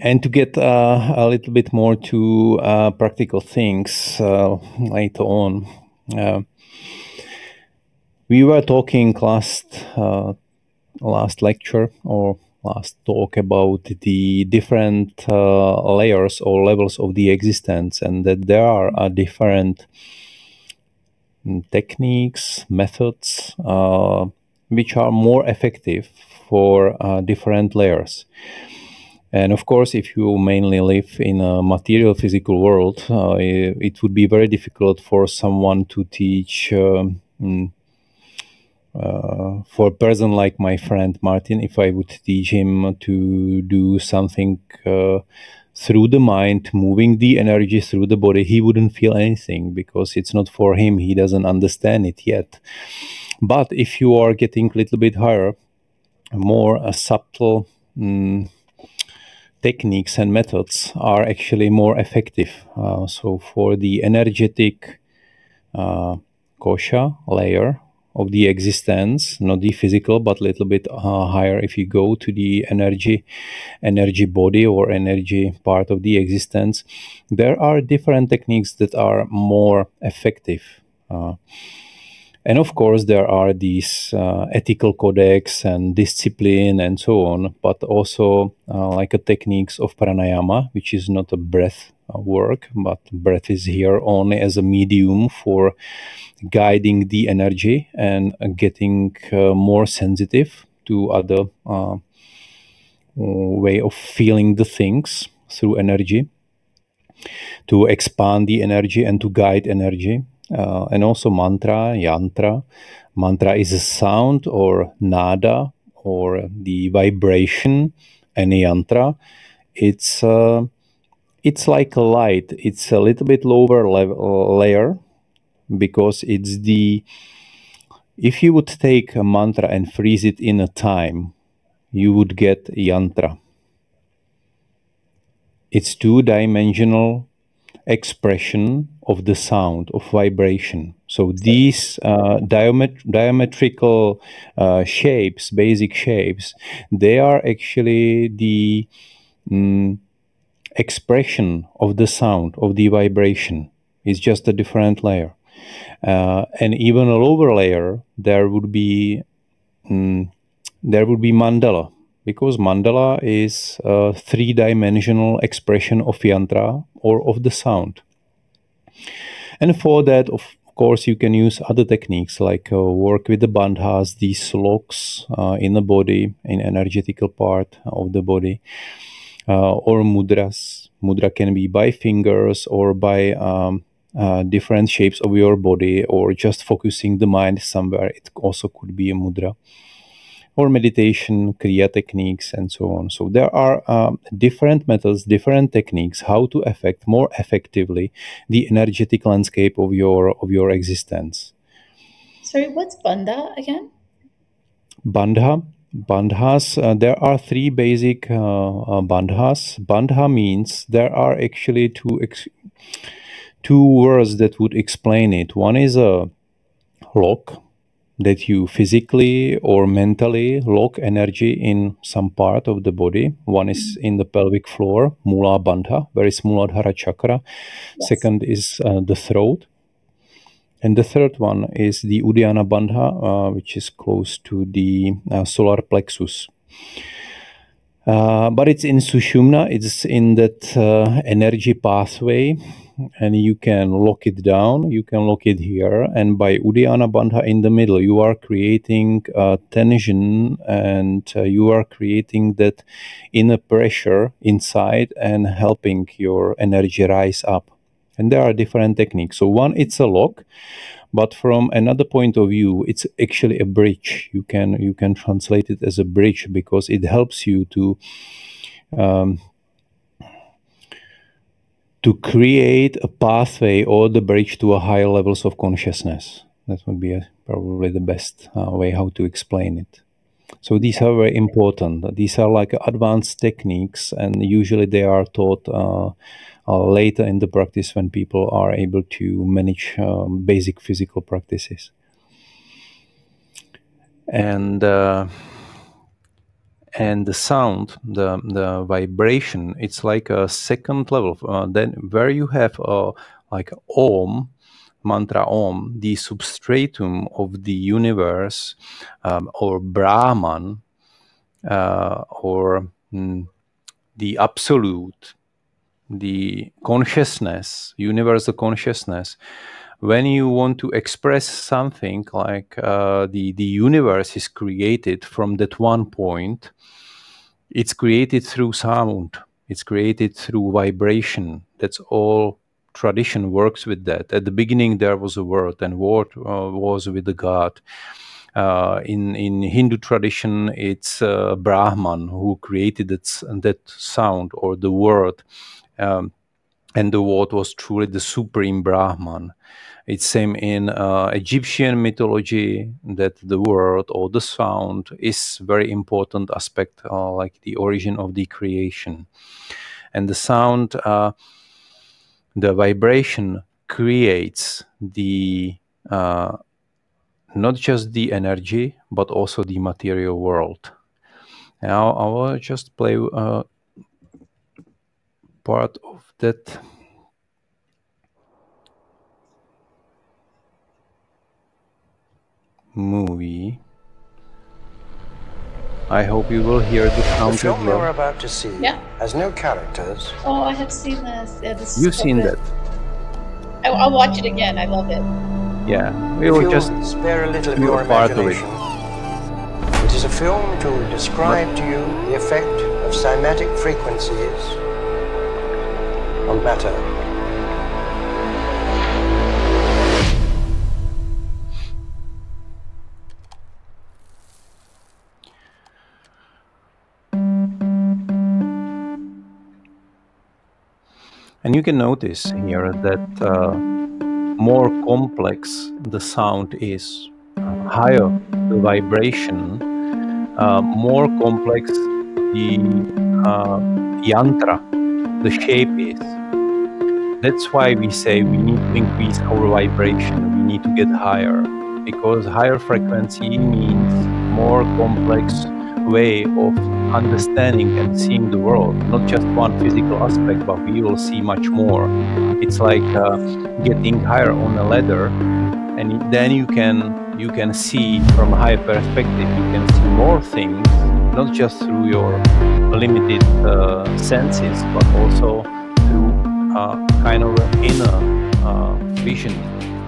And to get a little bit more to practical things later on, we were talking last lecture or last talk about the different layers or levels of the existence, and that there are different techniques, methods, which are more effective for different layers. And of course, if you mainly live in a material physical world, it would be very difficult for someone to teach, for a person like my friend Martin, if I would teach him to do something through the mind, moving the energy through the body, he wouldn't feel anything because it's not for him. He doesn't understand it yet. But if you are getting a little bit higher, more subtle techniques and methods are actually more effective. So for the energetic kosha layer of the existence, not the physical, but a little bit higher, if you go to the energy body or energy part of the existence, there are different techniques that are more effective. And of course, there are these ethical codex and discipline and so on, but also like a techniques of pranayama, which is not a breath work, but breath is here only as a medium for guiding the energy and getting more sensitive to other way of feeling the things through energy, to expand the energy and to guide energy. And also mantra, yantra. Mantra is a sound or nada or the vibration, and yantra, it's like a light. It's a little bit lower level layer, because it's the, if you would take a mantra and freeze it in a time, you would get yantra. It's two-dimensional expression of the sound, of vibration. So these diametrical shapes, basic shapes, they are actually the expression of the sound, of the vibration. It's just a different layer. And even a lower layer, there would be mandala, because mandala is a three-dimensional expression of yantra or of the sound. And for that, of course, you can use other techniques like work with the bandhas, these locks in the body, in energetical part of the body, or mudras. Mudra can be by fingers or by different shapes of your body, or just focusing the mind somewhere. It also could be a mudra, or meditation, kriya techniques, and so on. So there are different methods, different techniques, how to affect more effectively the energetic landscape of your existence. Sorry, what's bandha again? Bandha. Bandhas, there are three basic bandhas. Bandha means there are actually two words that would explain it. One is a lock, that you physically or mentally lock energy in some part of the body. One is in the pelvic floor, Mula Bandha, where is Muladhara Chakra. Yes. Second is the throat. And the third one is the Uddiyana Bandha, which is close to the solar plexus. But it's in Sushumna, it's in that energy pathway, and you can lock it down, you can lock it here, and by Uddiyana Bandha in the middle, you are creating tension, and you are creating that inner pressure inside and helping your energy rise up. And there are different techniques. So one, it's a lock, but from another point of view, it's actually a bridge. You can translate it as a bridge, because it helps you to create a pathway or the bridge to a higher levels of consciousness. That would be probably the best way how to explain it. So these are very important. These are like advanced techniques, and usually they are taught later in the practice when people are able to manage basic physical practices. And And the sound, the vibration, it's like a second level. Then where you have like om, mantra om, the substratum of the universe, or Brahman, or the absolute, the consciousness, universal consciousness. When you want to express something, like the universe is created from that one point, it's created through sound, it's created through vibration. That's all tradition works with that. At the beginning there was a word, and word was with the God. In Hindu tradition, it's Brahman who created that sound or the word. And the word was truly the supreme Brahman. It's same in Egyptian mythology, that the word or the sound is very important aspect, like the origin of the creation. And the sound, the vibration creates the not just the energy, but also the material world. Now I will just play part of that. Movie. I hope you will hear the sound. The film we're about to see has no characters. Oh, I have seen this. Yeah, this You've seen that. I'll watch it again. I love it. Yeah, we will just spare a little of your imagination. It is a film to describe to you the effect of cymatic frequencies on matter. And you can notice here that more complex the sound is, higher the vibration, more complex the yantra, the shape is. That's why we say we need to increase our vibration, we need to get higher, because higher frequency means more complex way of understanding and seeing the world, not just one physical aspect, but we will see much more. It's like getting higher on a ladder, and then you can see from a higher perspective, you can see more things, not just through your limited senses, but also through kind of inner vision.